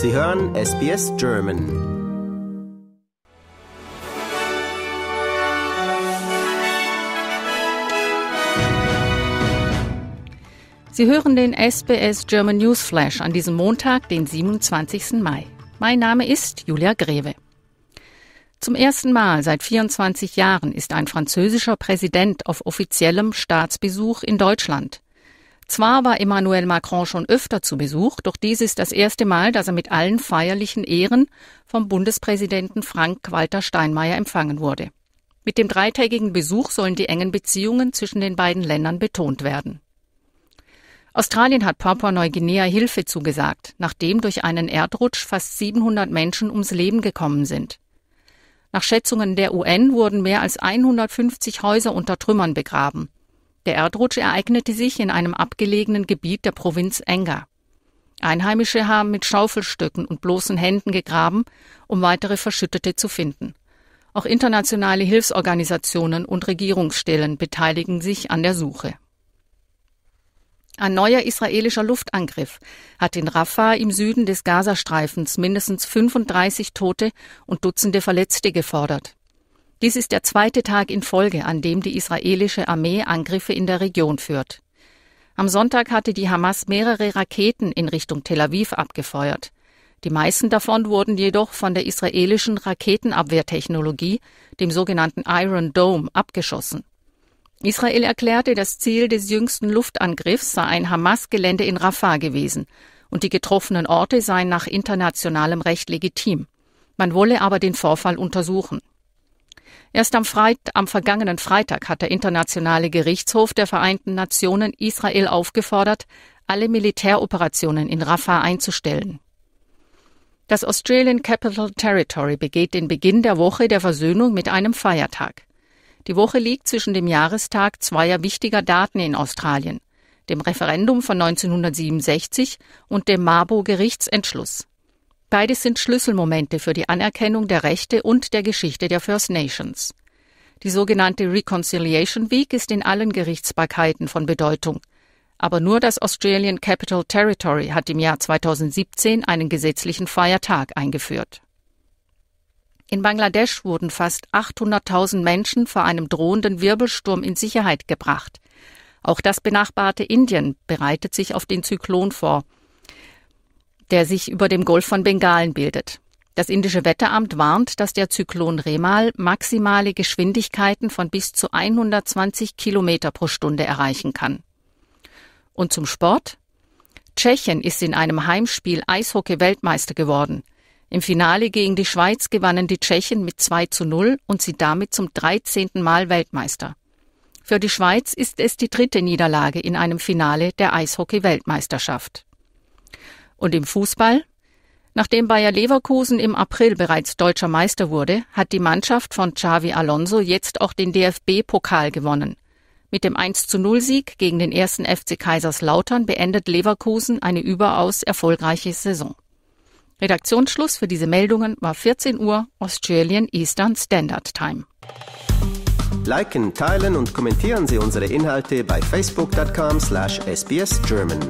Sie hören SBS German. Sie hören den SBS German Newsflash an diesem Montag, den 27. Mai. Mein Name ist Julia Grewe. Zum ersten Mal seit 24 Jahren ist ein französischer Präsident auf offiziellem Staatsbesuch in Deutschland. Zwar war Emmanuel Macron schon öfter zu Besuch, doch dies ist das erste Mal, dass er mit allen feierlichen Ehren vom Bundespräsidenten Frank-Walter Steinmeier empfangen wurde. Mit dem dreitägigen Besuch sollen die engen Beziehungen zwischen den beiden Ländern betont werden. Australien hat Papua-Neuguinea Hilfe zugesagt, nachdem durch einen Erdrutsch fast 700 Menschen ums Leben gekommen sind. Nach Schätzungen der UN wurden mehr als 150 Häuser unter Trümmern begraben. Der Erdrutsch ereignete sich in einem abgelegenen Gebiet der Provinz Enga. Einheimische haben mit Schaufelstöcken und bloßen Händen gegraben, um weitere Verschüttete zu finden. Auch internationale Hilfsorganisationen und Regierungsstellen beteiligen sich an der Suche. Ein neuer israelischer Luftangriff hat in Rafah im Süden des Gazastreifens mindestens 35 Tote und Dutzende Verletzte gefordert. Dies ist der zweite Tag in Folge, an dem die israelische Armee Angriffe in der Region führt. Am Sonntag hatte die Hamas mehrere Raketen in Richtung Tel Aviv abgefeuert. Die meisten davon wurden jedoch von der israelischen Raketenabwehrtechnologie, dem sogenannten Iron Dome, abgeschossen. Israel erklärte, das Ziel des jüngsten Luftangriffs sei ein Hamas-Gelände in Rafah gewesen und die getroffenen Orte seien nach internationalem Recht legitim. Man wolle aber den Vorfall untersuchen. Erst am vergangenen Freitag hat der Internationale Gerichtshof der Vereinten Nationen Israel aufgefordert, alle Militäroperationen in Rafah einzustellen. Das Australian Capital Territory begeht den Beginn der Woche der Versöhnung mit einem Feiertag. Die Woche liegt zwischen dem Jahrestag zweier wichtiger Daten in Australien, dem Referendum von 1967 und dem Mabo-Gerichtsentschluss. Beides sind Schlüsselmomente für die Anerkennung der Rechte und der Geschichte der First Nations. Die sogenannte Reconciliation Week ist in allen Gerichtsbarkeiten von Bedeutung. Aber nur das Australian Capital Territory hat im Jahr 2017 einen gesetzlichen Feiertag eingeführt. In Bangladesch wurden fast 800.000 Menschen vor einem drohenden Wirbelsturm in Sicherheit gebracht. Auch das benachbarte Indien bereitet sich auf den Zyklon vor, der sich über dem Golf von Bengalen bildet. Das indische Wetteramt warnt, dass der Zyklon Remal maximale Geschwindigkeiten von bis zu 120 Kilometer pro Stunde erreichen kann. Und zum Sport? Tschechien ist in einem Heimspiel Eishockey-Weltmeister geworden. Im Finale gegen die Schweiz gewannen die Tschechen mit 2:0 und sind damit zum 13. Mal Weltmeister. Für die Schweiz ist es die dritte Niederlage in einem Finale der Eishockey-Weltmeisterschaft. Und im Fußball? Nachdem Bayer Leverkusen im April bereits deutscher Meister wurde, hat die Mannschaft von Xavi Alonso jetzt auch den DFB-Pokal gewonnen. Mit dem 1:0-Sieg gegen den 1. FC Kaiserslautern beendet Leverkusen eine überaus erfolgreiche Saison. Redaktionsschluss für diese Meldungen war 14 Uhr Australian Eastern Standard Time. Liken, teilen und kommentieren Sie unsere Inhalte bei facebook.com/sbsgerman.